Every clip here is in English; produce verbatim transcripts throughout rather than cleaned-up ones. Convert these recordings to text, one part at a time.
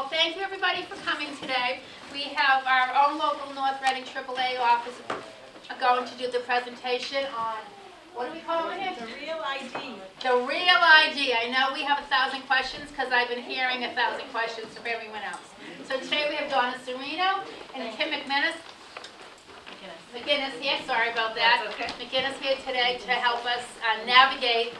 Well, thank you everybody for coming today. We have our own local North Reading triple A office going to do the presentation on, what do we call it here? The Real I D. The Real I D. I know we have a thousand questions because I've been hearing a thousand questions from everyone else. So today we have Donna Serino and Kim McMinnis. McGinnis here, sorry about that. Okay. McGinnis here today to help us uh, navigate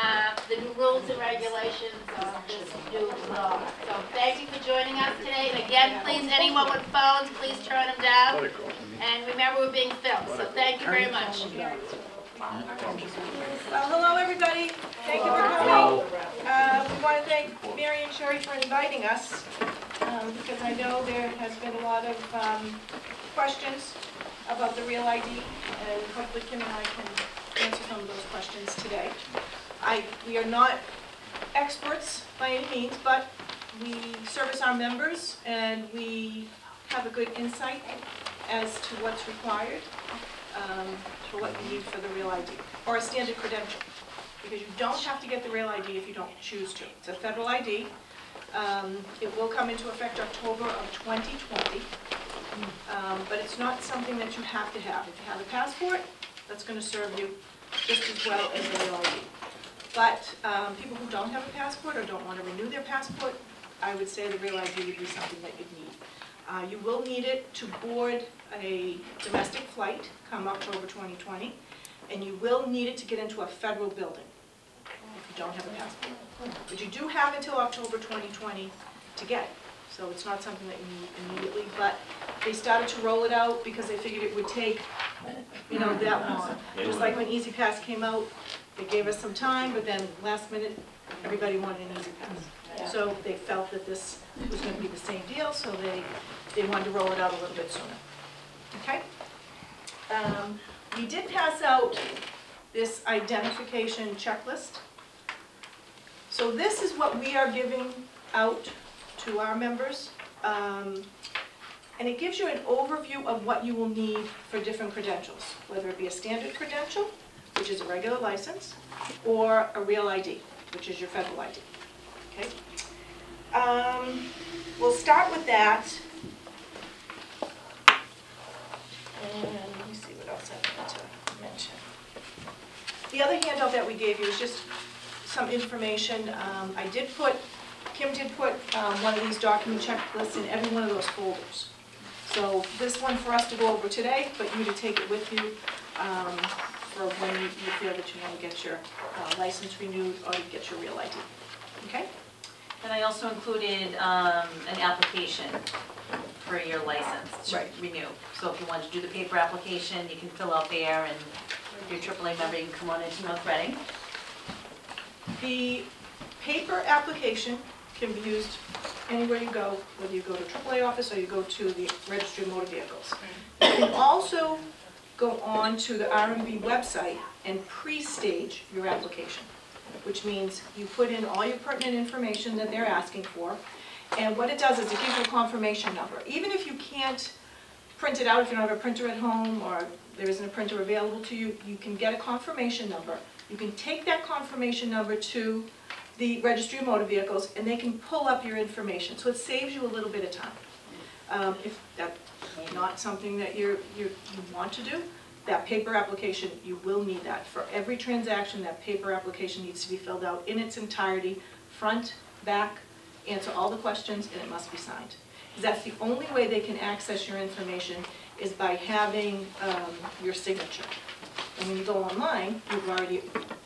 uh, the new rules and regulations of this new law. So thank you for joining us today. And again, please, anyone with phones, please turn them down. And remember, we're being filmed. So thank you very much. Well, hello everybody. Thank you for coming. Uh, we want to thank Mary and Sherry for inviting us um, because I know there has been a lot of um, questions about the Real I D, and hopefully Kim and I can answer some of those questions today. I, we are not experts by any means, but we service our members, and we have a good insight as to what's required um, for what you need for the Real I D, or a standard credential, because you don't have to get the Real I D if you don't choose to. It's a federal I D. Um, it will come into effect October of twenty twenty. Um, but it's not something that you have to have. If you have a passport, that's going to serve you just as well as the Real I D. But um, people who don't have a passport or don't want to renew their passport, I would say the Real I D would be something that you'd need. Uh, you will need it to board a domestic flight come October twenty twenty, and you will need it to get into a federal building if you don't have a passport. But you do have until October twenty twenty to get it. So it's not something that you need immediately, but they started to roll it out because they figured it would take, you know, that long. Just like when EasyPass came out, they gave us some time, but then last minute, everybody wanted an EasyPass. So they felt that this was going to be the same deal, so they, they wanted to roll it out a little bit sooner. Okay? Um, we did pass out this identification checklist. So this is what we are giving out to our members, um, and it gives you an overview of what you will need for different credentials, whether it be a standard credential, which is a regular license, or a Real I D, which is your federal I D. Okay, um, we'll start with that, and let me see what else I want to mention. The other handout that we gave you is just some information. Um, I did put. Kim did put um, one of these document checklists in every one of those folders. So this one for us to go over today, but you to take it with you um, for when you, you feel that you want to get your uh, license renewed or you get your Real I D. Okay? And I also included um, an application for your license to right. renew. So if you want to do the paper application, you can fill out there, and if you're a triple A member, you can come on into North Reading. The paper application can be used anywhere you go, whether you go to triple A office or you go to the Registry of Motor Vehicles. You can also go on to the R M V website and pre-stage your application, which means you put in all your pertinent information that they're asking for, and what it does is it gives you a confirmation number. Even if you can't print it out, if you don't have a printer at home or there isn't a printer available to you, you can get a confirmation number. You can take that confirmation number to the Registry of Motor Vehicles, and they can pull up your information. So it saves you a little bit of time. Um, if that's not something that you're, you're, you want to do, that paper application, you will need that. For every transaction, that paper application needs to be filled out in its entirety, front, back, answer all the questions, and it must be signed. That's the only way they can access your information is by having um, your signature. And when you go online, you've already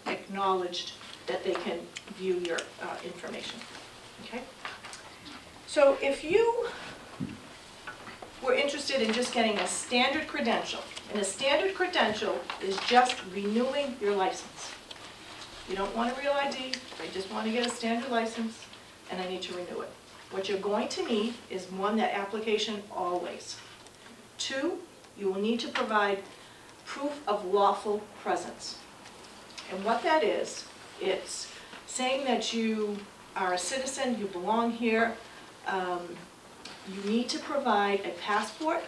acknowledged that they can view your uh, information. Okay? So if you were interested in just getting a standard credential, and a standard credential is just renewing your license. You don't want a Real I D, I just want to get a standard license, and I need to renew it. What you're going to need is one, that application always. Two, you will need to provide proof of lawful presence. And what that is, it's saying that you are a citizen, you belong here, um, you need to provide a passport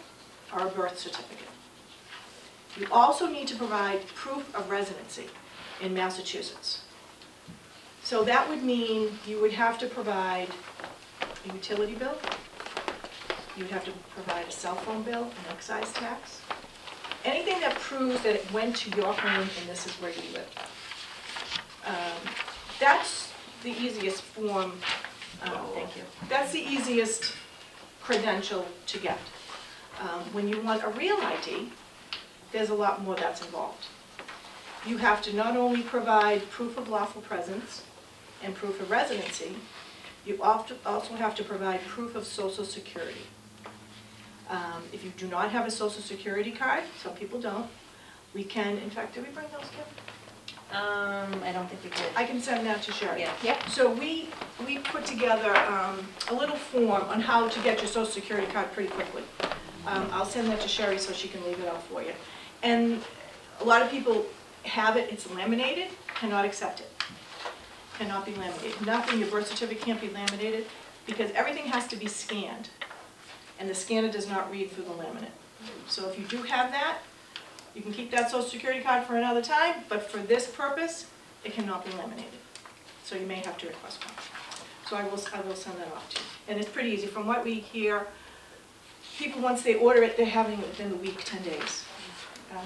or a birth certificate. You also need to provide proof of residency in Massachusetts. So that would mean you would have to provide a utility bill. You would have to provide a cell phone bill, an excise tax. Anything that proves that it went to your home and this is where you live. Um, that's the easiest form. Um, thank you. That's the easiest credential to get. Um, when you want a real I D, there's a lot more that's involved. You have to not only provide proof of lawful presence and proof of residency, you also have to provide proof of Social Security. Um, if you do not have a Social Security card, some people don't, we can, in fact, did we bring those, Kim? Um, I don't think we did. I can send that to Sherry. Yeah. Yep. So we, we put together um, a little form on how to get your Social Security card pretty quickly. Um, I'll send that to Sherry so she can leave it out for you. And a lot of people have it, it's laminated, cannot accept it. Cannot be laminated. Nothing, your birth certificate can't be laminated because everything has to be scanned. And the scanner does not read through the laminate. So if you do have that, you can keep that Social Security card for another time, but for this purpose, it cannot be laminated. So you may have to request one. So I will, I will send that off to you. And it's pretty easy. From what we hear, people, once they order it, they're having it within the week, ten days. Um,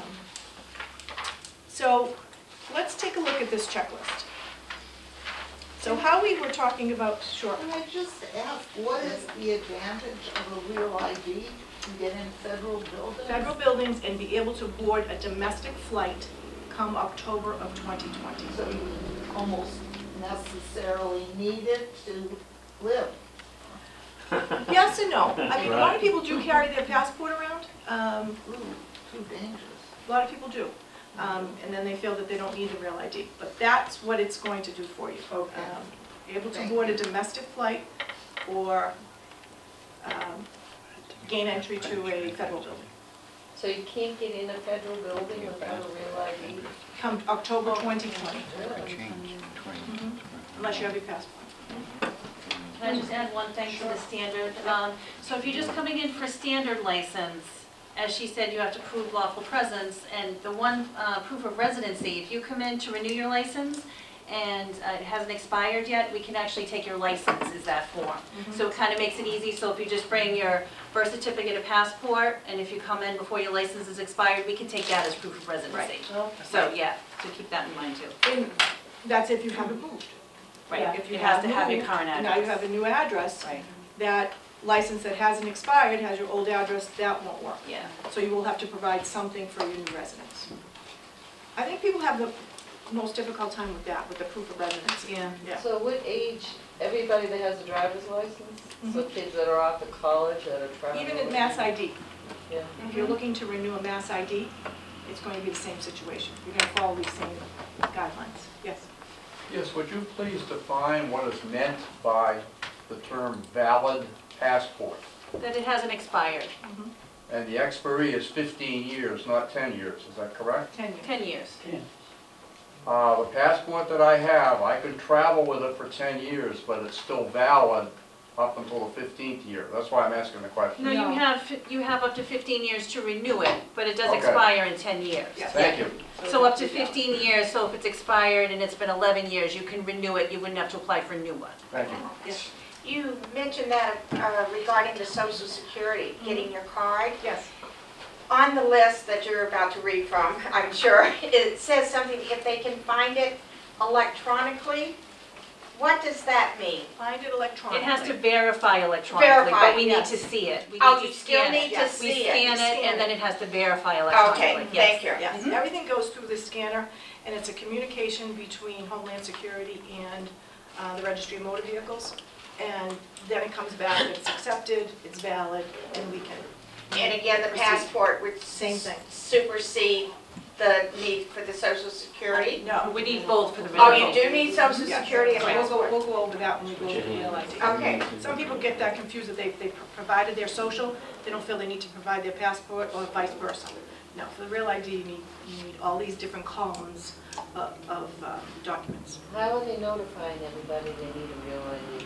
so let's take a look at this checklist. So how we were talking about, sure. Can I just ask, what is the advantage of a real I D to get in federal buildings? Federal buildings and be able to board a domestic flight come October of twenty twenty. So you almost necessarily need it to live. Yes and no. I mean, right. A lot of people do carry their passport around. Um, Ooh, too dangerous. A lot of people do. Um, and then they feel that they don't need the real I D. But that's what it's going to do for you. Okay. Um, able to board a domestic flight or um, gain entry to a federal building. So you can't get in a federal building without a real I D? Come October twenty twenty. Mm-hmm. Unless you have your passport. Can I just add one thing sure. to the standard? Um, so if you're just coming in for a standard license, as she said, you have to prove lawful presence, and the one uh, proof of residency, if you come in to renew your license and uh, it hasn't expired yet, we can actually take your license is that form. Mm-hmm. So it kind of makes it easy, so if you just bring your birth certificate and passport, and if you come in before your license is expired, we can take that as proof of residency. Right. Oh, so yeah, so keep that in mind too. And that's if you haven't moved. Right, yeah. If you have to have your current address. Now you have a new address. Right. That license that hasn't expired has your old address, that won't work. Yeah. So you will have to provide something for your new residence. I think people have the most difficult time with that, with the proof of residence. Yeah. yeah. So what age, everybody that has a driver's license, mm-hmm. so kids that are off at college, that are traveling. Even in Mass I D. Yeah. If you're looking to renew a Mass I D, it's going to be the same situation. You're going to follow these same guidelines. Yes? Yes, would you please define what is meant by the term valid passport? That it hasn't expired. Mm-hmm. And the expiry is fifteen years, not ten years, is that correct? ten years. ten years. ten. Uh, the passport that I have, I could travel with it for ten years, but it's still valid up until the fifteenth year. That's why I'm asking the question. No, no. you have you have up to fifteen years to renew it, but it does okay. expire in ten years. Yes. Thank you. So up to fifteen years, so if it's expired and it's been eleven years, you can renew it. You wouldn't have to apply for a new one. Thank you. Yes. You mentioned that uh, regarding the Social Security, getting your card. Yes. On the list that you're about to read from, I'm sure, it says something, if they can find it electronically. What does that mean? Find it electronically. It has to verify electronically, verify, but we yes. need to see it. We oh, need you to still need it. to yes. see we it. We scan it, scan and it. then it has to verify electronically. Okay, yes. thank you. Yes. Mm-hmm. Everything goes through the scanner, and it's a communication between Homeland Security and uh, the Registry of Motor Vehicles, and then it comes back, it's accepted, it's valid, and we can. And again, the passport would same thing. supersede the need for the Social Security? No, we need both for the real. Oh, you do need Social yes. Security and we'll go, we'll go over that when we go over the real I D. Okay. Some people get that confused that they, they provided their social, they don't feel they need to provide their passport or vice versa. No, for the real I D you need, you need all these different columns of, of uh, documents. How are they notifying everybody they need a real I D?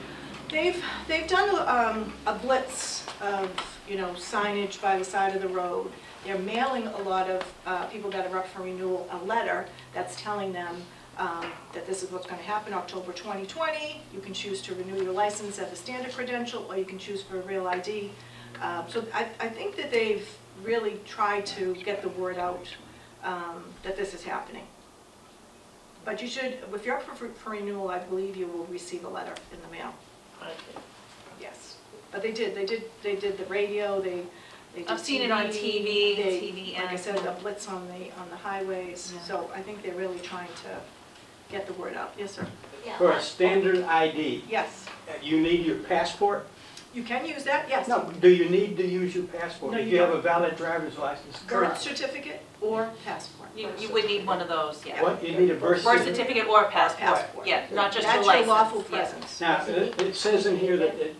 They've, they've done a, um, a blitz of, you know, signage by the side of the road. They're mailing a lot of uh, people that are up for renewal a letter that's telling them um, that this is what's going to happen October twenty twenty. You can choose to renew your license as a standard credential, or you can choose for a Real I D. Uh, so I, I think that they've really tried to get the word out um, that this is happening. But you should, if you're up for, for renewal, I believe you will receive a letter in the mail. Okay. Yes, but they did. They did. They did the radio. They. they did I've seen T V, it on T V. They, T V, like I said, the blitz on the on the highways. Yeah. So I think they're really trying to get the word out. Yes, sir. Yeah. For a standard I D. Yes. You need your passport. You can use that. Yes. No. Do you need to use your passport? No, if you, you have a valid driver's license. Birth certificate or passport. You, you would need one of those, yeah. What? You need a birth certificate? Birth certificate or a passport. passport. Yeah, not just a license. That's your lawful presence. Now, it, it says in here that it,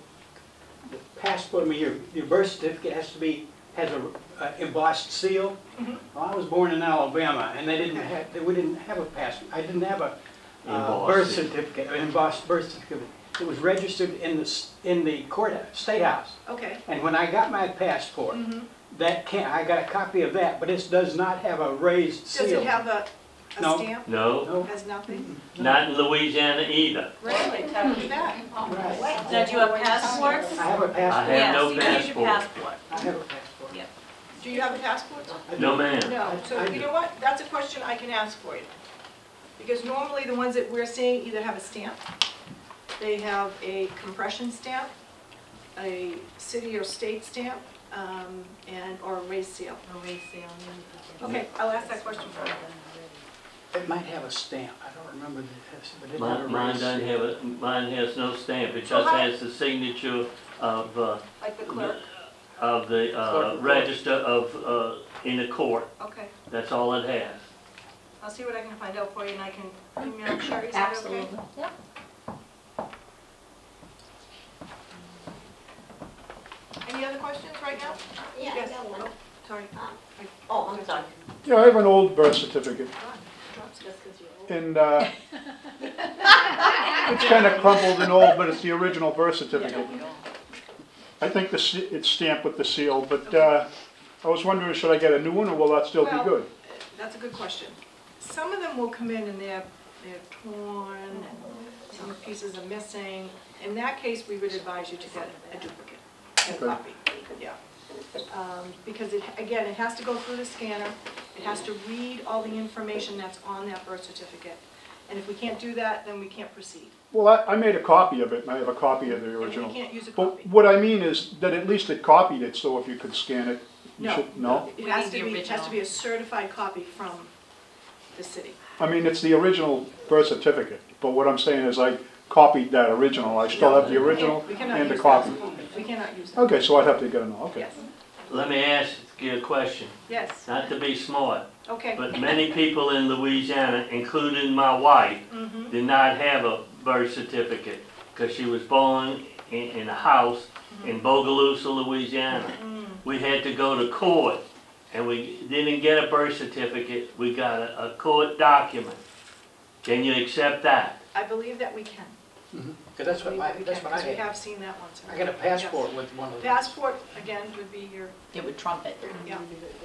the passport, I mean, your, your birth certificate has to be, has an uh, embossed seal. Mm-hmm. Well, I was born in Alabama, and they didn't have, they, we didn't have a passport. I didn't have a uh, birth certificate, an embossed birth certificate. It was registered in the, in the court, state house. Okay. And when I got my passport, mm-hmm. That can't, I got a copy of that, but it does not have a raised seal. Does it have a, a no. stamp? No. No. It has nothing? No. Not in Louisiana either. Really? Tell me that. Right. So do you have passports? I have a passport. I have no yes, passport. You need your passport. I have a passport. Yep. Do you have a passport? No, ma'am. No. So you know what? That's a question I can ask for you. Because normally the ones that we're seeing either have a stamp, they have a compression stamp, a city or state stamp, Um, and or a raised seal. A raised seal. Okay, I'll ask that question for you. It might have a stamp. I don't remember this, but it mine, mine doesn't have a, mine has no stamp. It just has the signature of uh, like the clerk the, of the uh, register of uh, in the court. Okay. That's all it has. I'll see what I can find out for you, and I can email Sherry. Is that okay? Yeah. Any other questions right now? Yeah, yes. I got one. Oh, sorry. Oh, I'm sorry. Yeah, I have an old birth certificate. And uh, it's kind of crumpled and old, but it's the original birth certificate. I think the, it's stamped with the seal, but uh, I was wondering, should I get a new one, or will that still well, be good? That's a good question. Some of them will come in and they're, they're torn, and some pieces are missing. In that case, we would advise you to get a duplicate. And okay. Copy. Yeah. Um, because it, again, it has to go through the scanner. It has to read all the information that's on that birth certificate. And if we can't do that, then we can't proceed. Well, I, I made a copy of it, and I have a copy of the original. And you can't use a copy. But what I mean is that at least it copied it, so if you could scan it, you no. should know. It has to, be, it has to be a certified copy from the city. I mean, it's the original birth certificate, but what I'm saying is I copied that original. I still have the original and the copy. We cannot use that. Okay, so I'd have to get an okay. Yes. Let me ask you a question. Yes. Not to be smart. Okay. But many people in Louisiana, including my wife, mm-hmm. did not have a birth certificate because she was born in, in a house mm-hmm. in Bogalusa, Louisiana. Mm-hmm. We had to go to court, and we didn't get a birth certificate. We got a, a court document. Can you accept that? I believe that we can. Mm-hmm. Because that's what my, that's what I had. We have seen that once. I got a passport yes. with one of those. Passport again would be your. It would trump it. Yeah,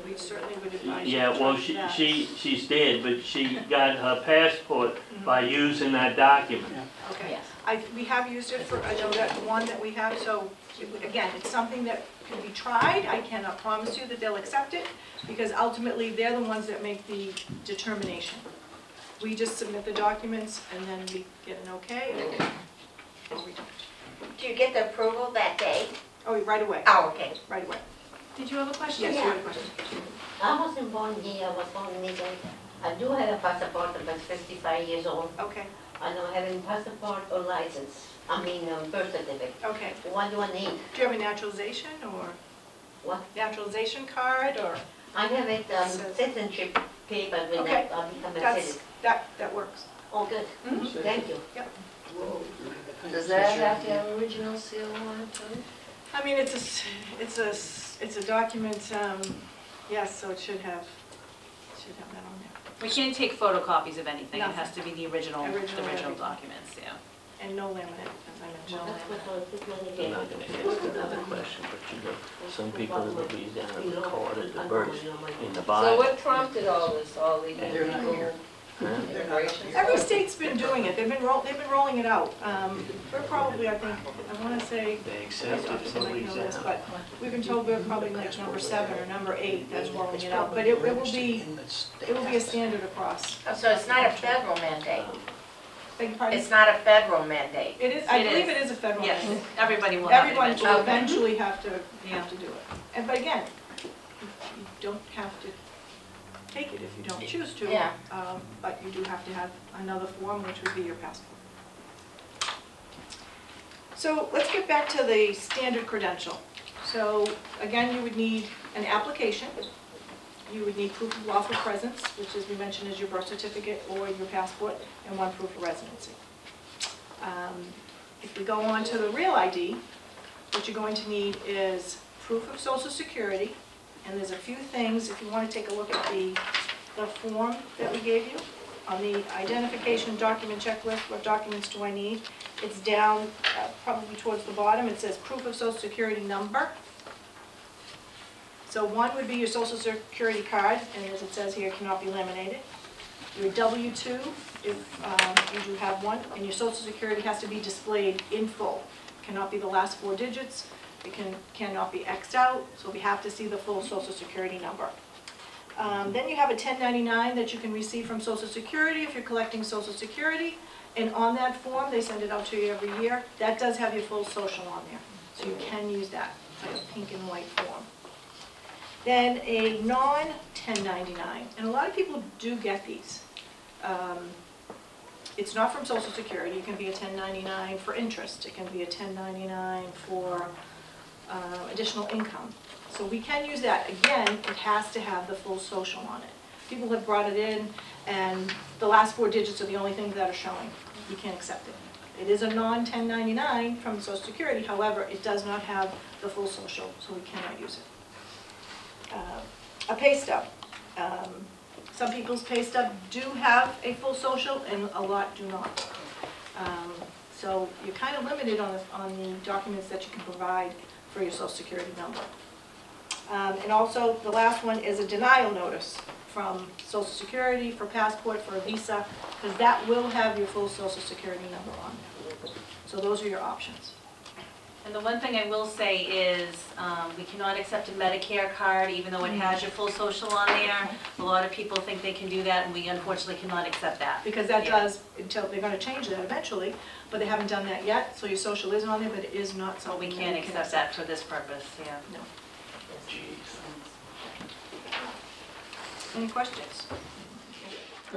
we certainly would advise. Yeah, you well, she that. she she's dead, but she got her passport mm-hmm. by using that document. Yeah. Okay. Yes. I we have used it for I know that one that we have. So it, again, it's something that can be tried. I cannot promise you that they'll accept it because ultimately they're the ones that make the determination. We just submit the documents and then we get an okay. And do you get the approval that day? Oh, right away. Oh, okay. Right away. Did you have a question? Yes, yeah. You had a question. I wasn't born here. I was born in England. I do have a passport, but I'm fifty-five years old. Okay. I don't have any passport or license. I mean, um, birth certificate. Okay. What do I need? Do you have a naturalization or? What? Naturalization card or? I have it, um, so citizenship paper when okay. I become a That's, citizen. That, that works. Oh, good. Mm-hmm. Thank you. Yep. Does that have to have original seal on it? I mean, it's a, it's a, it's a document. Um, yes, so it should have, it should have that on there. We can't take photocopies of anything. Nothing. It has to be the original, original, the original documents. Yeah. And no laminate, as I mentioned. I'm not going to ask another question, but you know, some people in Louisiana recorded the birth in the body. So what prompted all this? All these people Every state's been doing it. They've been roll, they've been rolling it out. Um, we're probably, I think, I want to say, this, but we've been told we're probably like number seven or number eight that's rolling it out. But it, it will be, it will be a standard across. Oh, so it's not a federal mandate. It's not a federal mandate. It is. I it believe is. it is a federal yes. mandate. Yes, everybody will. Everyone have will eventually okay. have to yeah. have to do it. And but again, you don't have to take it if you don't choose to. Yeah. Um, but you do have to have another form, which would be your passport. So let's get back to the standard credential. So again, you would need an application. You would need proof of lawful presence, which as we mentioned is your birth certificate or your passport, and one proof of residency. Um, if we go on to the Real I D, what you're going to need is proof of Social Security, and there's a few things, if you want to take a look at the, the form that we gave you, on the identification document checklist, what documents do I need? It's down uh, probably towards the bottom, it says proof of Social Security number. So one would be your Social Security card, and as it says here, it cannot be laminated. Your W two, if um, you do have one, and your Social Security has to be displayed in full. It cannot be the last four digits. It can cannot be X'd out, so we have to see the full Social Security number. Um, then you have a ten ninety-nine that you can receive from Social Security if you're collecting Social Security, and on that form, they send it out to you every year. That does have your full social on there, so you can use that. It's like a pink and white form. Then a non ten ninety-nine, and a lot of people do get these. Um, it's not from Social Security. It can be a ten ninety-nine for interest. It can be a ten ninety-nine for uh, additional income. So we can use that. Again, it has to have the full social on it. People have brought it in, and the last four digits are the only things that are showing. You can't accept it. It is a non ten ninety-nine from Social Security. However, it does not have the full social, so we cannot use it. Uh, a pay stub. Um, some people's pay stub do have a full social, and a lot do not. Um, so you're kind of limited on the, on the documents that you can provide for your Social Security number. Um, and also, the last one is a denial notice from Social Security for passport, for a visa, because that will have your full Social Security number on there. So those are your options. And the one thing I will say is um, we cannot accept a Medicare card, even though it has your full social on there. A lot of people think they can do that, and we unfortunately cannot accept that. Because that yeah. does, until they're going to change that eventually, but they haven't done that yet, so your social isn't on there, but it is not so. We can't accept, can accept that for this purpose, yeah. No. Jeez. Any questions?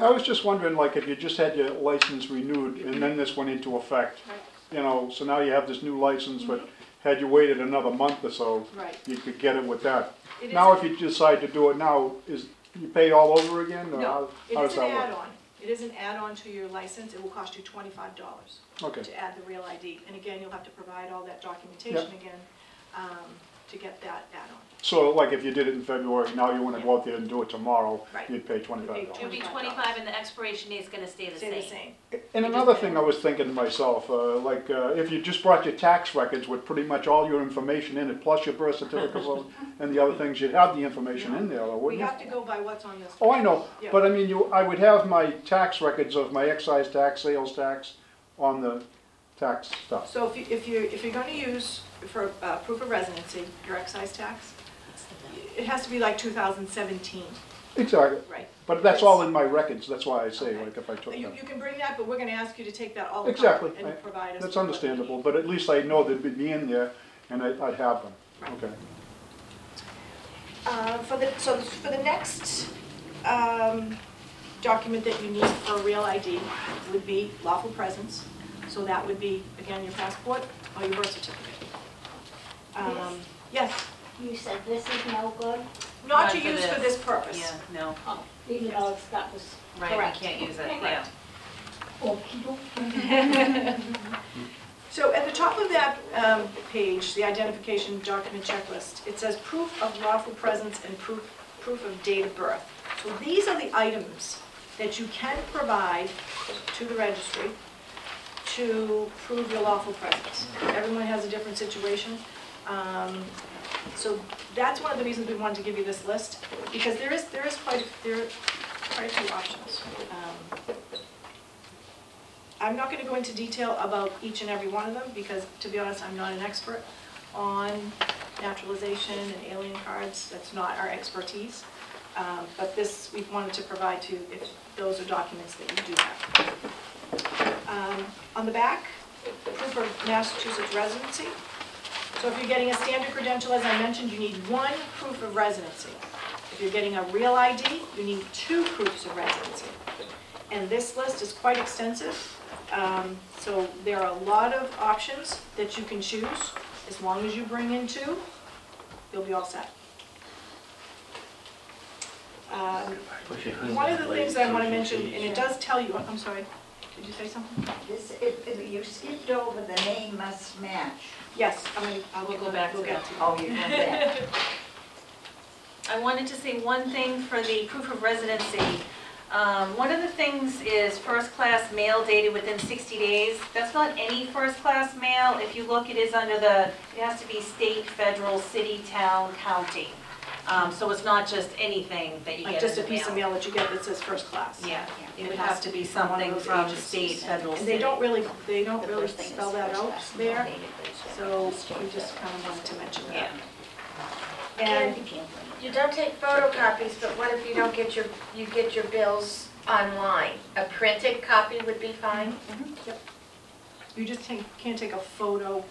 I was just wondering, like, if you just had your license renewed and then this went into effect. Right. You know, so now you have this new license, mm-hmm. but had you waited another month or so, right. you could get it with that. It now, if you decide to do it now, is you pay all over again? Or no, how, it how is an add-on. It is an add-on to your license. It will cost you twenty-five dollars okay. to add the Real I D. And again, you'll have to provide all that documentation yep. again um, to get that add-on. So, like, if you did it in February, now you want to go out there and do it tomorrow, right. you'd pay twenty-five dollars. It would be twenty-five dollars, and the expiration date is going to stay the stay same. The same. And you another thing I was thinking to myself, uh, like, uh, if you just brought your tax records with pretty much all your information in it, plus your birth certificate and the other things, you'd have the information yeah. in there, wouldn't we you? We have to go by what's on this. Oh, I know. Yeah. But, I mean, you, I would have my tax records of my excise tax, sales tax, on the tax stuff. So if, you, if, you're, if you're going to use, for uh, proof of residency, your excise tax, it has to be like two thousand seventeen. Exactly. Right. But that's all in my records. That's why I say, okay. like, if I took you, that. You can bring that, but we're going to ask you to take that all the exactly. time and I, provide us. That's understandable. But at least I know they'd be in there, and I, I'd have them. Right. Okay. Uh, for the so for the next um, document that you need for a Real I D would be lawful presence. So that would be again your passport or your birth certificate. Um, yes. yes. You said this is no good? Not, Not to for use this. for this purpose. Yeah, no. Oh, even yes. though it's got this. Right, correct. You can't use it. Right. Yeah. So at the top of that um, page, the identification document checklist, it says proof of lawful presence and proof, proof of date of birth. So these are the items that you can provide to the registry to prove your lawful presence. Everyone has a different situation. Um, So that's one of the reasons we wanted to give you this list, because there is there is quite a, there are quite a few options. Um, I'm not going to go into detail about each and every one of them because, to be honest, I'm not an expert on naturalization and alien cards. That's not our expertise. Um, but this we wanted to provide to if those are documents that you do have. Um, on the back, proof of Massachusetts residency. So if you're getting a standard credential, as I mentioned, you need one proof of residency. If you're getting a real I D, you need two proofs of residency. And this list is quite extensive. Um, so there are a lot of options that you can choose. As long as you bring in two, you'll be all set. Um, one of the things that I want to mention, and it does tell you, I'm sorry, did you say something? This, it, it, you skipped over the name must match. Yes, I mean, I will go back to that. Oh, you go back. I wanted to say one thing for the proof of residency. Um, one of the things is first class mail dated within sixty days. That's not any first class mail. If you look, it is under the, it has to be state, federal, city, town, county. Um, so it's not just anything that you like get. Just a piece mail. of mail that you get that says first class. Yeah, yeah. It, it would have to be something from the state, federal, and city. They don't really, they don't the really spell that out there. So we just kind of wanted to mention that. Yeah. And you don't take photocopies, but what if you don't get your, you get your bills online? A printed copy would be fine. Mm-hmm. Yep. You just take, can't take a photo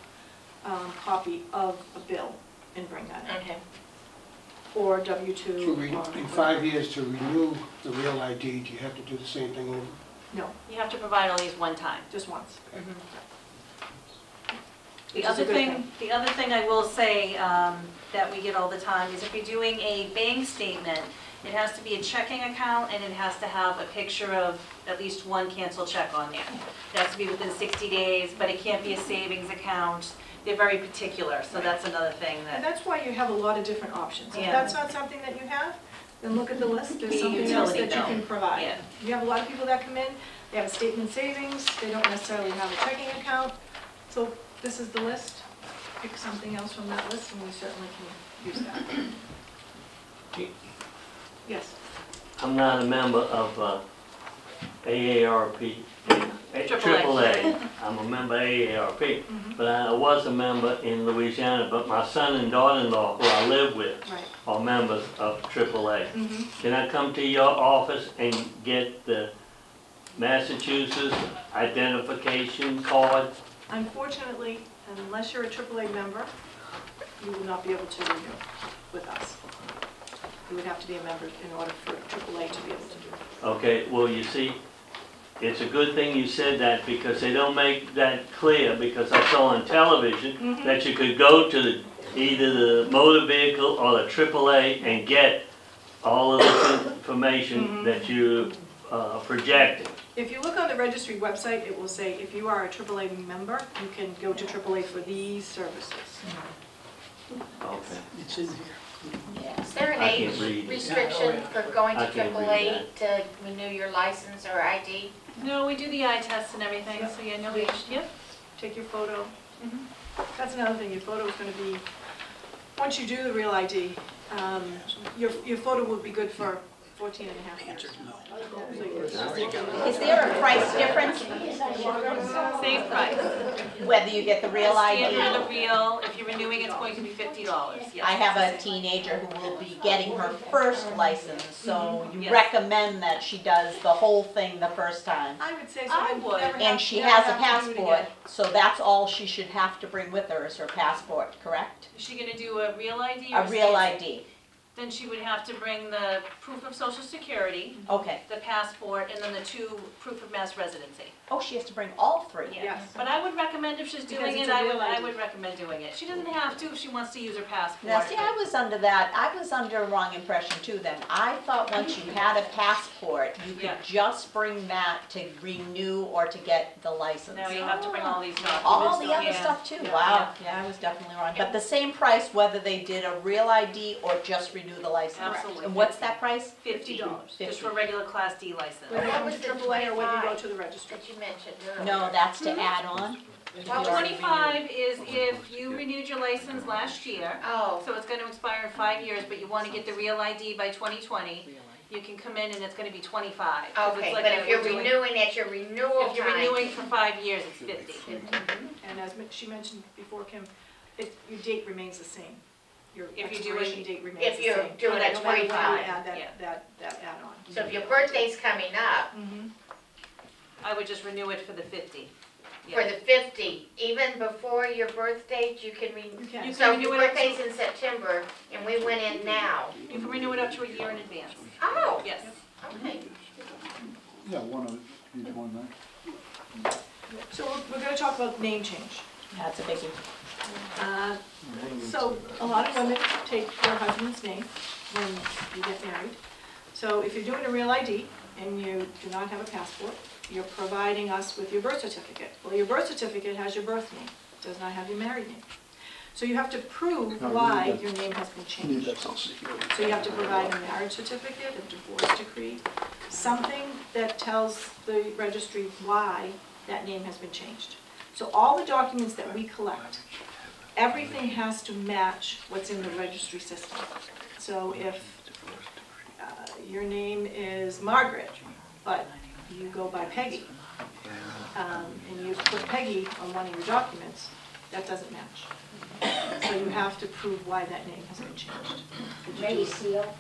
um, copy of a bill and bring that in. Okay. Or W two. In five years to renew the real I D, do you have to do the same thing over? No. You have to provide all these one time. Just once. Okay. Mm-hmm. The other thing, thing, the other thing I will say um, that we get all the time is if you're doing a bank statement, it has to be a checking account and it has to have a picture of at least one canceled check on there. It has to be within sixty days, but it can't be a savings account. They're very particular, so that's another thing. That and that's why you have a lot of different options. Yeah. If that's not something that you have, then look at the list. There's the something else that bill. you can provide. Yeah. You have a lot of people that come in, they have a statement savings, they don't necessarily have a checking account. So this is the list. Pick something else from that list, and we certainly can use that. Yes? I'm not a member of uh, A A R P. triple A. I'm a member of A A R P, mm-hmm. but I was a member in Louisiana, but my son and daughter-in-law, who I live with, right. are members of triple A. Mm-hmm. Can I come to your office and get the Massachusetts identification card? Unfortunately, unless you're a triple A member, you will not be able to renew with us. You would have to be a member in order for triple A to be able to do it. Okay, well, you see, it's a good thing you said that because they don't make that clear, because I saw on television mm-hmm. that you could go to the, either the motor vehicle or the triple A and get all of this information mm-hmm. that you uh, projected. If you look on the registry website, it will say if you are a triple A member, you can go to triple A for these services. Okay. It's in here. Yeah. Is there an age restriction for going to triple A to renew your license or I D? No, we do the eye test and everything, yep. so yeah, no age. Yep. Take your photo. Mm-hmm. That's another thing. Your photo is going to be, once you do the real I D, um, your, your photo will be good for fourteen and a half years. Is there a price difference? Same price. Whether you get the real I D? The real, if you're renewing, it's going to be fifty dollars. Yes. I have a teenager who will be getting her first license, so you yes. recommend that she does the whole thing the first time. I would say so. I would. And she has a passport, so that's all she should have to bring with her is her passport, correct? Is she going to do a real I D? Or a real I D. Then she would have to bring the proof of Social Security, okay. the passport, and then the two proof of mass residency. Oh, she has to bring all three. Yes. yes. But I would recommend if she's doing it, I would, I would recommend doing it. She doesn't have to if she wants to use her passport. Now, see, I was under that. I was under a wrong impression, too, then. I thought once you had a passport, you could yeah. just bring that to renew or to get the license. No, you have to bring all these documents. All the other yeah. stuff, too. Yeah. Wow. Yeah. yeah, I was definitely wrong. Yeah. But the same price, whether they did a real I D or just renew the license. Absolutely. And what's that price? fifty dollars. Just for a regular Class D license. Whether you go to triple A or whether you go to the registry. That you mentioned earlier. No, that's to mm-hmm. add on. Well, twenty-five is if you renewed your license last year. Oh. So it's going to expire in five years, but you want to get the real I D by twenty twenty. you can come in and it's gonna be twenty-five. 'Cause it's Okay, like but if a- you're we're doing- renewing at your renewal time. If you're renewing for five years, it's fifty. And as she mentioned before, Kim, it, your date remains the same. Your If you do it- expiration date remains the If same. you're doing it at No matter when you twenty-five. add yeah. that, that, that add-on. So if your birthday's coming up, Mhm. I would just renew it for the fifty. for Yeah. the fifty, even before your birth date, you can renew. You can. So if renew your it up to- birthday's in September and we went in now, You can renew it up to a year in advance. oh, Yes. okay. Yeah, one of each one there. So we're, we're gonna talk about name change. That's a biggie. Uh, So, a lot of women take their husband's name when you get married. So if you're doing a Real I D and you do not have a passport, you're providing us with your birth certificate. Well, your birth certificate has your birth name, does not have your married name. So you have to prove No, we why need your name has been Need changed. that social security. So you have to provide a marriage certificate, a divorce decree, something that tells the registry why that name has been changed. So all the documents that we collect, everything has to match what's in the registry system. So if uh, your name is Margaret, but you go by Peggy, um, and you put Peggy on one of your documents, that doesn't match. So you have to prove why that name has been changed. Ready seal,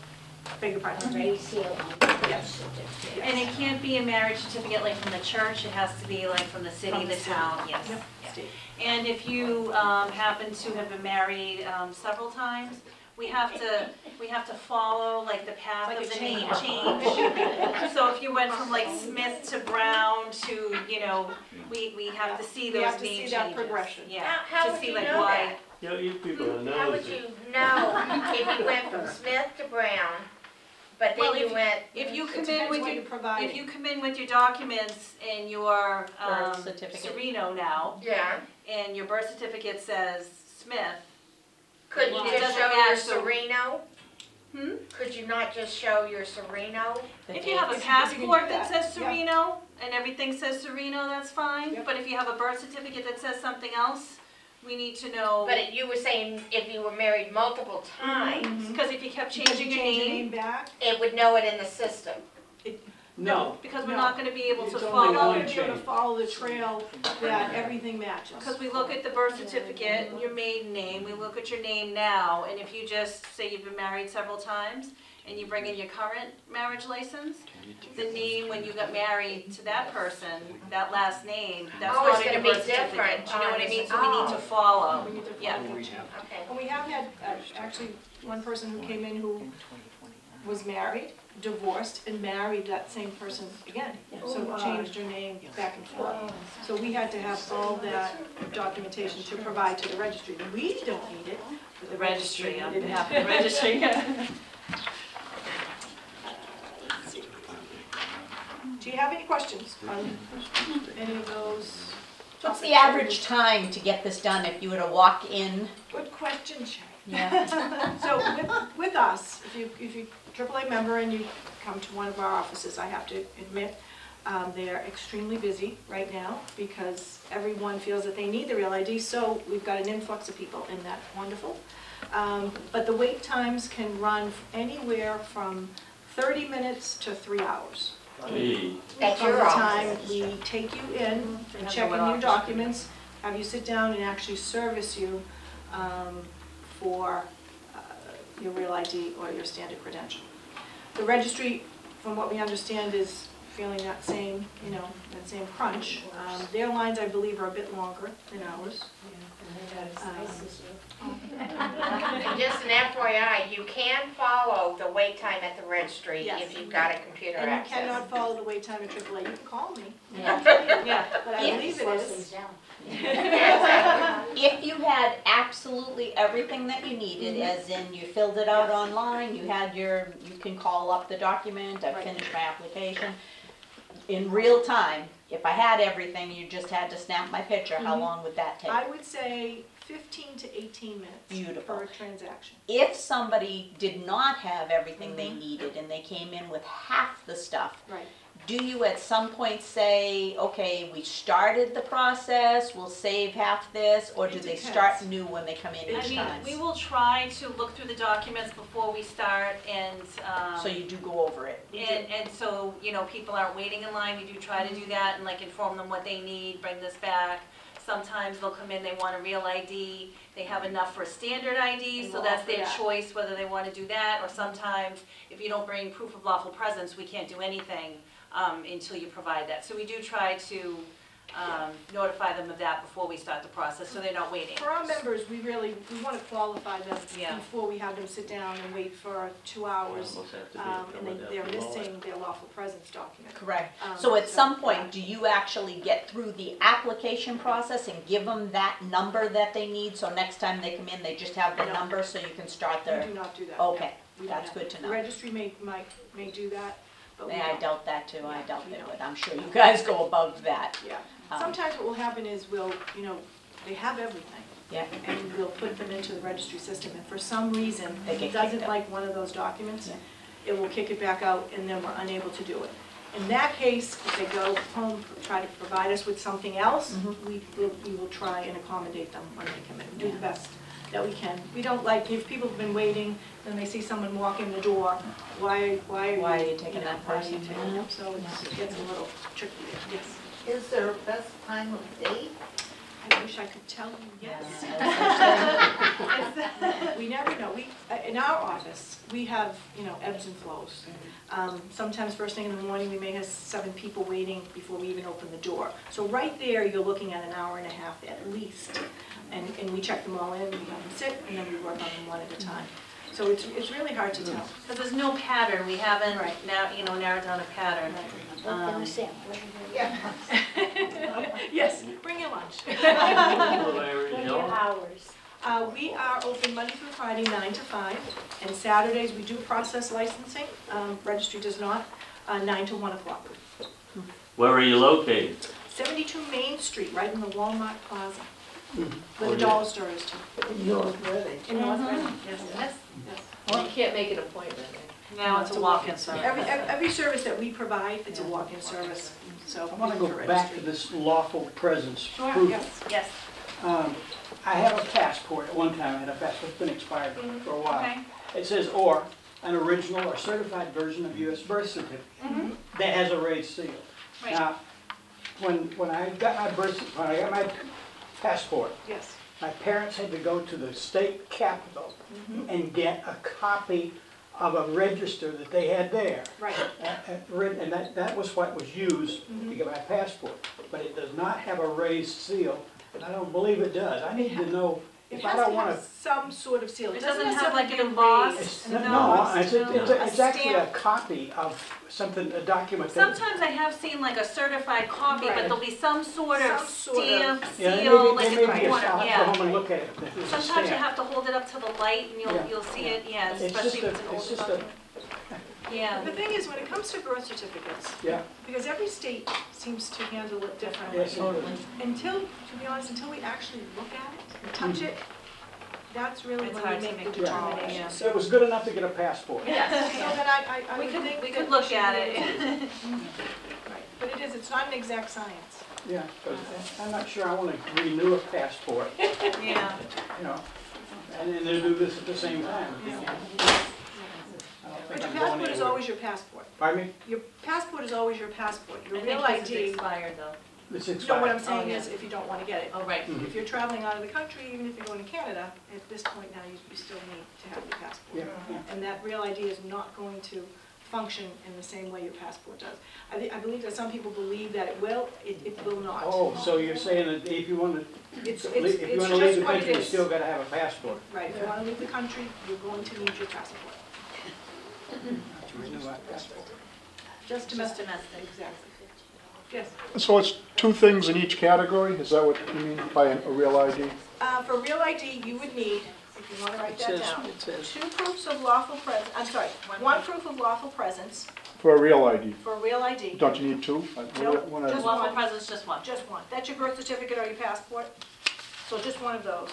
Beg your pardon? ready seal on the birth Yes. certificate. And it can't be a marriage certificate like from the church, it has to be like from the city, From the the city. town, yes. Yep, Yeah. state. And if you um, happen to have been married um, several times, we have to, we have to follow like the path Like of a the name change. So if you went from like Smith to Brown to, you know, we, we have to see We have those to name see changes. that progression. Yeah, How- how to would see you like know why. that? Yeah, you people don't know. How would you know if you went from Smith to Brown, but Well, then if you you- went, If you come in with your, if you come in with your documents and you are um, Birth certificate. Sereno now, yeah, and your birth certificate says Smith, couldn't Well, you it just doesn't show your match the- Sereno? Hmm? Could you not just show your Sereno? The if you have a date. passport that says Yeah. Sereno and everything says Sereno, that's fine. Yep. But if you have a birth certificate that says something else, we need to know. But it- you were saying if you were married multiple times, Because if you kept Because you changing your change your name, name back, it would know it in the system. No, because we're not gonna be able to It's only you're not follow. one. gonna be able to change. follow the trail that everything matches. Because we look at the birth certificate, and your maiden name, we look at your name now, and if you just say you've been married several times and you bring in your current marriage license, the name when you got married to that person, that last name, that's Oh, it's not in your gonna be birth certificate. different Do you know what I on mean? So we need to this- follow. We need to Yeah. follow that. Okay. And we have had, uh, actually, one person who came in who was married, divorced, and married that same person again. So changed her name back and forth. So we had to have all that documentation to provide to the registry. We don't need it, but the registry Registry, I'm didn't have it. happy, registry. Do you have any questions on any of those? What's the average time to get this done if you were to walk in? Good question, Sherry. Yeah. So with, with us, if you, if you triple A member and you come to one of our offices, I have to admit, um, they are extremely busy right now because everyone feels that they need the Real I D, so we've got an influx of people and that's wonderful. Um, but the wait times can run anywhere from thirty minutes to three hours. Hey. At From your the time office. we take you in and check in your documents, have you sit down and actually service you um, for uh, your Real I D or your standard credential. The registry, from what we understand, is feeling that same, you know, that same crunch. Um, Their lines, I believe, are a bit longer than ours. And just an F Y I, you can follow the wait time at the registry Yes. if you've got a computer And you access. cannot follow the wait time at triple A. You can call me, Yeah. but I believe it is. If you had absolutely everything that you needed, as in you filled it out online, you had your, you can call up the document, I Right. finished my application, in real time, if I had everything, you just had to snap my picture, how Mhm. long would that take? I would say fifteen to eighteen minutes Beautiful. per transaction. If somebody did not have everything they needed and they came in with half the stuff, Right. do you at some point say, okay, we started the process, we'll save half this, or do they start new when they come in each time? I mean, we will try to look through the documents before we start, and um, so you do go over it. And, and so, you know, people aren't waiting in line. We do try to do that and like inform them what they need, bring this back. Sometimes they'll come in, they want a real I D, they have enough for a standard I D, so that's their choice whether they want to do that, or sometimes if you don't bring proof of lawful presence, we can't do anything um, until you provide that. So we do try to um, notify them of that before we start the process, so they're not waiting. For our members, we really we want to qualify them yeah. before we have them sit down and wait for two hours, um, and they, they're missing their lawful presence document. Correct. Um, so at so some point, yeah. do you actually get through the application process and give them that number that they need, so next time they come in, they just have the no. number, so you can start their... We do not do that. Okay, no, that's good to know. The registry may, might, may do that. But I don't. doubt that too. Yeah, I doubt they don't. would. I'm sure you guys go above that. Yeah. Um, Sometimes what will happen is we'll, you know, they have everything. Yeah. And we'll put them into the registry system, and for some reason, if it doesn't like one of those documents, yeah. it will kick it back out, and then we're unable to do it. In that case, if they go home, try to provide us with something else, mm-hmm. we, we'll, we will try and accommodate them when they come in. We do yeah. the best that we can. We don't like, if people have been waiting, then they see someone walk in the door, why, why, why are you taking that person? So it gets a little tricky there. Yes. Is there a best time of day? I wish I could tell you yes. yes. We never know. We in our office, we have, you know, ebbs and flows. Um, sometimes first thing in the morning, we may have seven people waiting before we even open the door. So right there, you're looking at an hour and a half at least. And, and we check them all in, we have them sit, and then we work on them one at a time. So it's, it's really hard to tell. Because there's no pattern. We haven't right. now, you know, narrowed down a pattern. Right. Um, yeah. Yes, bring your lunch. Bring your hours. Uh, we are open Monday through Friday, nine to five, and Saturdays we do process licensing. Um, registry does not, uh, nine to one o'clock. Where are you located? seventy-two Main Street, right in the Walmart Plaza. Where the dollar store is too. In North Reading. In North Reading, yes. yes. yes. Well, you can't make an appointment. No, it's, it's a walk-in service. Every, every service that we provide, it's yeah. a walk-in service. So I want to go back to this lawful presence proof. Sure, yes, yes. Um, I have a passport at one time, I had a passport that's been expired mm-hmm. for a while. Okay. It says, or an original or certified version of U S birth certificate mm-hmm. that has a raised seal. Right. Now, when, when I got my birth, when I got my passport. Yes. My parents had to go to the state capitol mm-hmm. and get a copy of a register that they had there. Right. And that, that was what was used mm-hmm. to get my passport. But it does not have a raised seal, and I don't believe it does. I need to know if I don't want to. It has to have some sort of seal. It doesn't, it doesn't have like an embossed. No, no, it's, no. it's, a, it's a actually a copy of something, a document. Sometimes I have seen like a certified copy, right. but there'll be some sort of some stamp, sort of, yeah, seal, like in the corner. Yeah. Sometimes you have to hold it up to the light, and you'll yeah. you'll see yeah. it. Yeah, it's especially if it's an old document. Yeah. The thing is, when it comes to birth certificates, yeah. because every state seems to handle it differently. Yes, totally. Until, to be honest, until we actually look at it and touch mm-hmm. it, that's really it's when we make, make the determination. Yeah. So it was good enough to get a passport. Yes. So then I, I, I we could think we could look at it. Right. But it is, it's not an exact science. Yeah. I'm not sure I want to renew a passport. Yeah. You know, and then they do this at the same time. Yeah. Yeah. But your passport is always your passport. Pardon me? Your passport is always your passport. Your real I D is expired, though. It's expired. No, what I'm saying oh, yeah. is if you don't want to get it. Oh, right. Mm-hmm. If you're traveling out of the country, even if you're going to Canada, at this point now you, you still need to have your passport. Yeah. Yeah. And that real I D is not going to function in the same way your passport does. I, th I believe that some people believe that it will. It, it will not. Oh, so you're saying that if you want to, it's, it's, if you it's want to leave the country, you still got to have a passport. Right. If yeah. you want to leave the country, you're going to need your passport. Just domestic. Exactly. Yes. So it's two things in each category? Is that what you mean by an, a real I D? Uh, for real I D, you would need, if you want to write that down, two proofs of lawful presence. I'm sorry, one proof of lawful presence. For a real I D? For a real I D. Don't you need two? No, just lawful presence, just one. Just one. That's your birth certificate or your passport. So just one of those.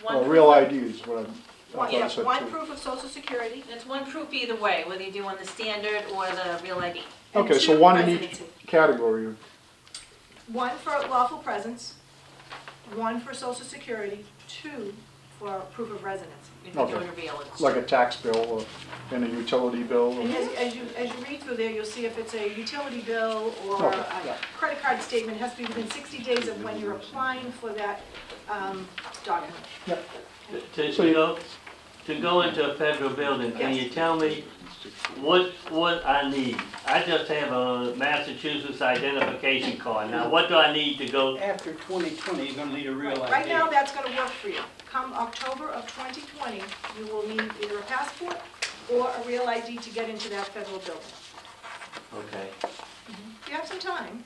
One real I D is what I'm... Well, you have one two. proof of Social Security. And it's one proof either way, whether you do on the standard or the Real I D. And okay, so one in each category. One for lawful presence, one for Social Security, two for proof of residence. If okay. you do reveal it. Like a tax bill or, and a utility bill. Or and as, as, you, as you read through there, you'll see if it's a utility bill or okay. a yeah. credit card statement. It has to be within sixty days of when you're applying for that um, document. Yeah. To, to, go, to go into a federal building, can yes. you tell me what what I need? I just have a Massachusetts identification card. Now, what do I need to go? After twenty twenty, you're going to need a real right. I D. Right now, that's going to work for you. Come October of twenty twenty, you will need either a passport or a real I D to get into that federal building. Okay. Mm-hmm. You have some time,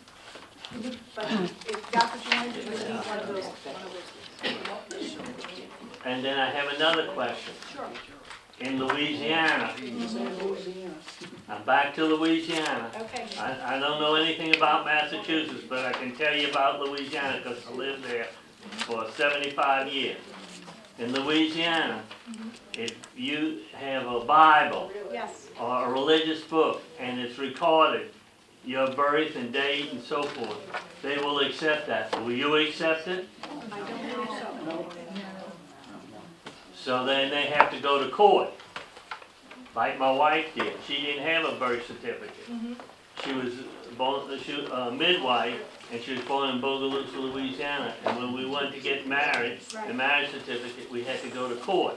but if that's what you want to do, you need one of those. One of those. And then I have another question. Sure. In Louisiana, mm-hmm. I'm back to Louisiana. Okay. I, I don't know anything about Massachusetts, but I can tell you about Louisiana because I lived there for seventy-five years. In Louisiana, mm-hmm. if you have a Bible yes. or a religious book and it's recorded, your birth and date and so forth, they will accept that. Will you accept it? I don't think so. No. So then they have to go to court, like my wife did. She didn't have a birth certificate. Mm-hmm. She was born, she was a midwife, and she was born in Bogalusa, Louisiana. And when we wanted to get married, right. the marriage certificate, we had to go to court.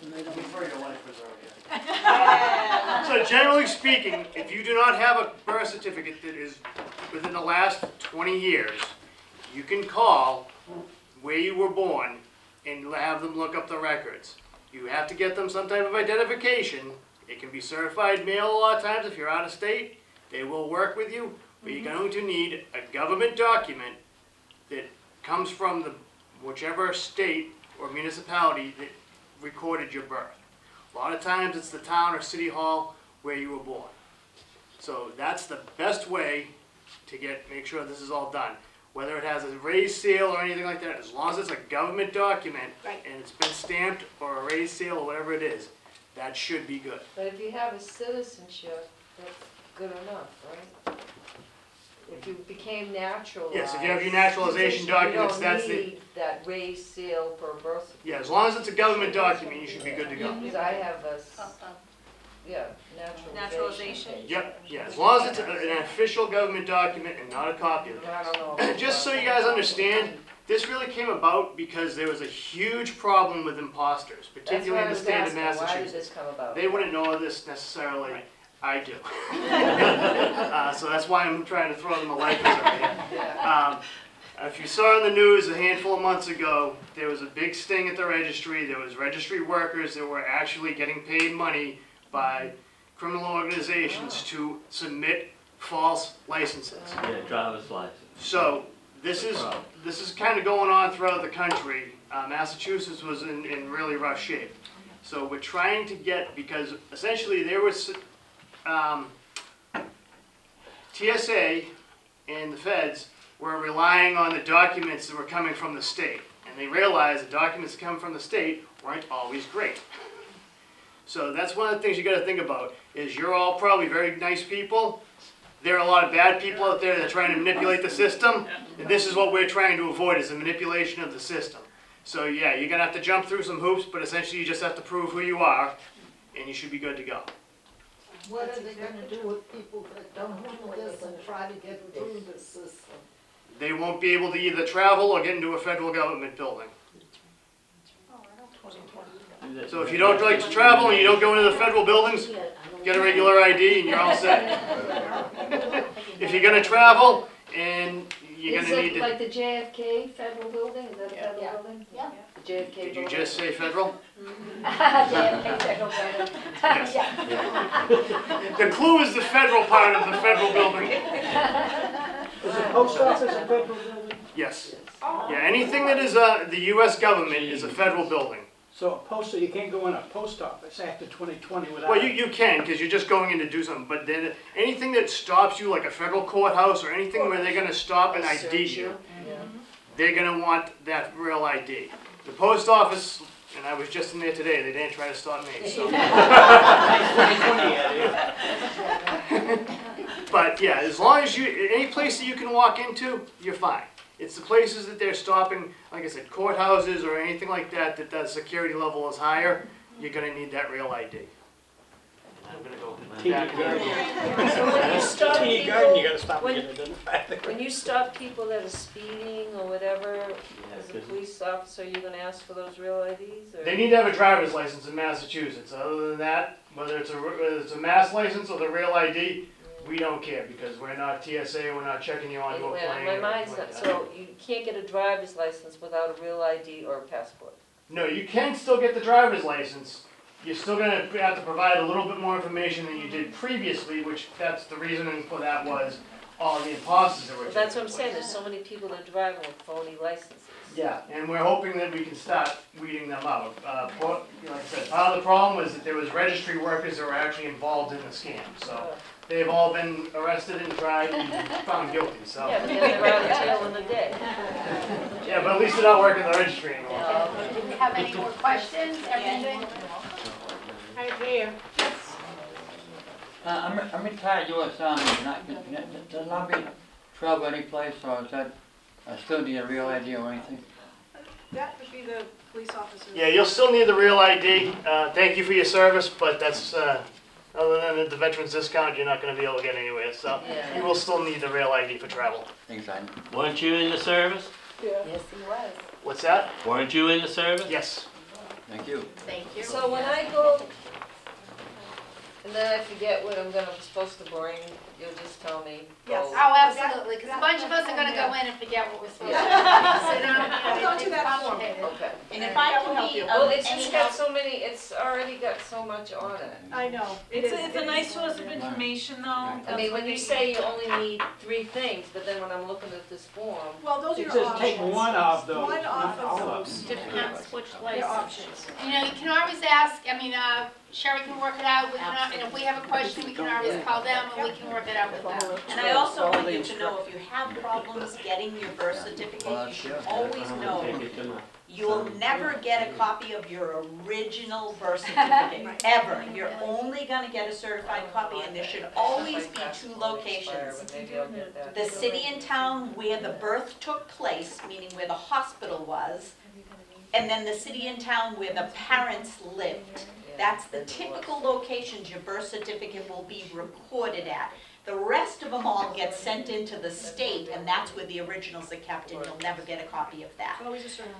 Before your wife was already. So generally speaking, if you do not have a birth certificate that is within the last twenty years, you can call where you were born and have them look up the records. You have to get them some type of identification. It can be certified mail a lot of times if you're out of state. They will work with you, but mm-hmm. you're going to need a government document that comes from the whichever state or municipality that recorded your birth. A lot of times it's the town or city hall where you were born. So that's the best way to get make sure this is all done. Whether it has a raised seal or anything like that, as long as it's a government document right. and it's been stamped or a raised seal or whatever it is, that should be good. But if you have a citizenship, that's good enough, right? If you became naturalized. Yes, if you have your naturalization documents, you don't that's need the that raised seal for birth certificate. Yeah, as long as it's a government document, you should be good to go. Because I have a yeah naturalization. naturalization. Yep. Yeah, as long as it's an official government document and not a copy of it. Just so you guys understand, this really came about because there was a huge problem with imposters, particularly in the state of Massachusetts. Why did this come about? They wouldn't know this necessarily. Right. I do. uh, so that's why I'm trying to throw them a life preserver. Um, if you saw in the news a handful of months ago, there was a big sting at the registry. There was registry workers that were actually getting paid money by criminal organizations oh. to submit false licenses. Yeah, driver's license. So this is this is kind of going on throughout the country. Uh, Massachusetts was in, in really rough shape. So we're trying to get, because essentially there was um, T S A and the feds were relying on the documents that were coming from the state. And they realized the documents that come from the state weren't always great. So that's one of the things you got to think about, is you're all probably very nice people. There are a lot of bad people out there that are trying to manipulate the system, and this is what we're trying to avoid, is the manipulation of the system. So yeah, you're going to have to jump through some hoops, but essentially you just have to prove who you are, and you should be good to go. What are they going to do with people that don't handle this and try to get through the system? They won't be able to either travel or get into a federal government building. So if you don't like to travel and you don't go into the federal buildings, get a regular I D and you're all set. If you're going to travel and you're going to need to... Is it like the J F K federal building? Is that a federal yeah. building? Yeah. The J F K Did building. You just say federal? Mm-hmm. J F K federal building. Yes. Yeah. The clue is the federal part of the federal building. Is the post office a federal building? Yes. Oh. Yeah, anything that is uh, the U S government is a federal building. So a post, you can't go in a post office after twenty twenty without... Well, you, you can, because you're just going in to do something. But then anything that stops you, like a federal courthouse or anything where they're going to stop and I D you, yeah. they're going to want that real I D. The post office and I was just in there today. They didn't try to stop me. So. But yeah, as long as you, any place that you can walk into, you're fine. It's the places that they're stopping, like I said, courthouses or anything like that, that that security level is higher, you're going to need that real I D. I'm going to go to that. So when you stop people, garden, you got to stop when, when you stop people that are speeding or whatever, yeah, as a police officer, you're going to ask for those real I Ds? Or? They need to have a driver's license in Massachusetts. Other than that, whether it's a, whether it's a mass license or the real I D, we don't care because we're not T S A, we're not checking you on your plane. My mind's not, so you can't get a driver's license without a real I D or a passport? No, you can still get the driver's license. You're still going to have to provide a little bit more information than you did previously, which that's the reasoning for that was all the imposters that were. Well, that's what I'm saying. There's so many people that drive with phony licenses. Yeah, and we're hoping that we can start weeding them out. Uh, like I said, part of the problem was that there was registry workers that were actually involved in the scam. So they've all been arrested and tried and found guilty. So. Yeah, but they're out of jail in a day. Yeah, but at least they're not working the registry anymore. No. Do we have any more questions? Everything? Right here. Yes. Uh, I'm, I'm retired U S Army. Not, does not be trouble any place, or is that I still need a real I D or anything? That would be the police officer. Yeah, you'll still need the real I D. Uh, thank you for your service, but that's uh, other than the veterans discount, you're not going to be able to get anywhere. So yeah. You will still need the real I D for travel. Exactly. Weren't you in the service? Yeah. Yes, he was. What's that? Weren't you in the service? Yes. Thank you. Thank you. So when I go. And then I forget what I'm gonna, supposed to bring, you'll just tell me. Yes. Oh, oh absolutely, because a bunch of us are going to go in and forget what we're supposed yeah. to do. So don't, don't do that for me. Okay. And if I can help you. Well, it's just got so many, it's already got so much on it. I know. It's, it's, a, it's a nice source of information, though. I mean, when you say you only need three things, but then when I'm looking at this form. Well, those are your options. Just take one of those. One off of those. Depends which license. Options. You know, you can always ask, I mean, uh, Sherry can work it out. We can, and if we have a question, we can always call them and we can work it out with them. And I also want you to know if you have problems getting your birth certificate, you should always know you'll never get a copy of your original birth certificate, ever. You're only going to get a certified copy, and there should always be two locations. The city and town where the birth took place, meaning where the hospital was, and then the city and town where the parents lived. That's the typical locations your birth certificate will be recorded at. The rest of them all get sent into the state, and that's where the originals are kept, and you'll never get a copy of that.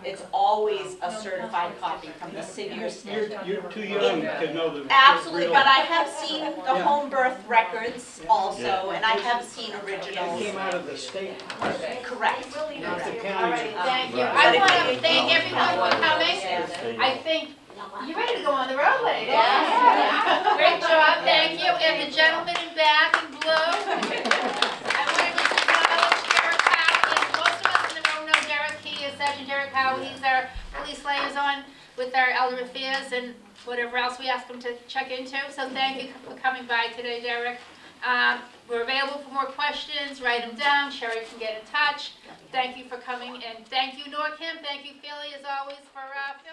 It's always a certified copy from the city or state. You're, you're too young to know the. Absolutely, but I have seen the home birth records also, and I have seen originals. It came out of the state. Correct. Not the county. Thank you. I want to thank everyone for coming. I think. You're ready to go on the road, ladies. Yes. Yeah. Great job, thank you. And the gentleman in black and blue. I want to acknowledge Derek Powell. And most of us in the room know Derek. He is Sergeant Derek Powell. He's our police liaison with our elder affairs and whatever else we ask him to check into. So thank you for coming by today, Derek. Um, we're available for more questions. Write them down. Sherry can get in touch. Thank you for coming. And thank you, Nora, Kim. Thank you, Philly, as always, for uh,